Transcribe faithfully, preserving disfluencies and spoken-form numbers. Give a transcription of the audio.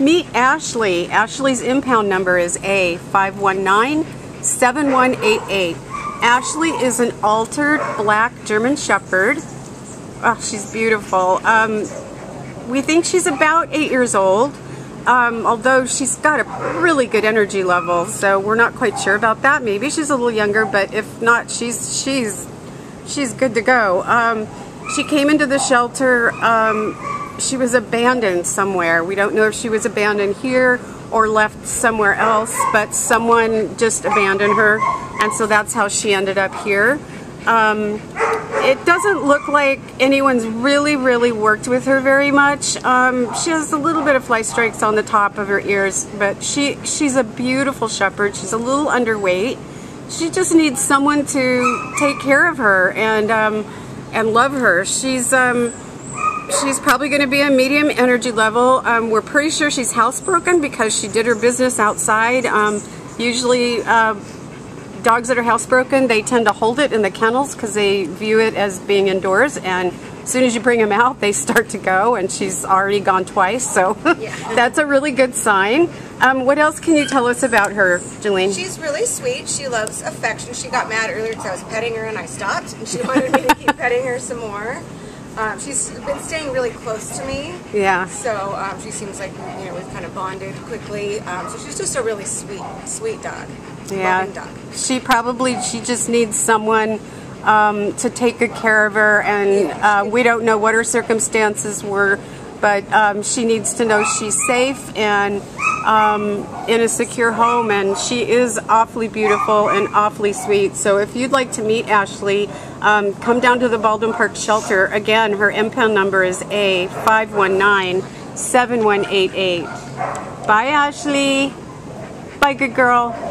Meet Ashley. Ashley's impound number is A five one nine seven one eight eight. Ashley is an altered black German Shepherd. Oh, she's beautiful. Um, we think she's about eight years old, um, although she's got a really good energy level, so we're not quite sure about that. Maybe she's a little younger, but if not, she's she's she's good to go. Um, she came into the shelter. Um, She was abandoned somewhere. We don't know if she was abandoned here or left somewhere else, but someone just abandoned her, and so that's how she ended up here. Um, it doesn't look like anyone's really, really worked with her very much. Um, she has a little bit of fly streaks on the top of her ears, but she she's a beautiful shepherd. She's a little underweight. She just needs someone to take care of her and um, and love her. She's um, She's probably going to be a medium energy level. Um, we're pretty sure she's housebroken because she did her business outside. Um, usually uh, dogs that are housebroken, they tend to hold it in the kennels because they view it as being indoors, and as soon as you bring them out, they start to go, and she's already gone twice, so yeah. That's a really good sign. Um, what else can you tell us about her, Jolene? She's really sweet. She loves affection. She got mad earlier because I was petting her and I stopped, and she wanted me to keep petting her some more. Um, she's been staying really close to me. Yeah. So um, she seems like, you know, we've kind of bonded quickly. Um, so she's just a really sweet, sweet dog. Yeah. Loving dog. She probably, she just needs someone um, to take good care of her. And yeah, uh, we don't know what her circumstances were, but um, she needs to know she's safe and um, in a secure home. And she is awfully beautiful and awfully sweet. So if you'd like to meet Ashley, Um, come down to the Baldwin Park Shelter. Again, her impound number is A five one nine seven one eight eight. Bye, Ashley. Bye, good girl.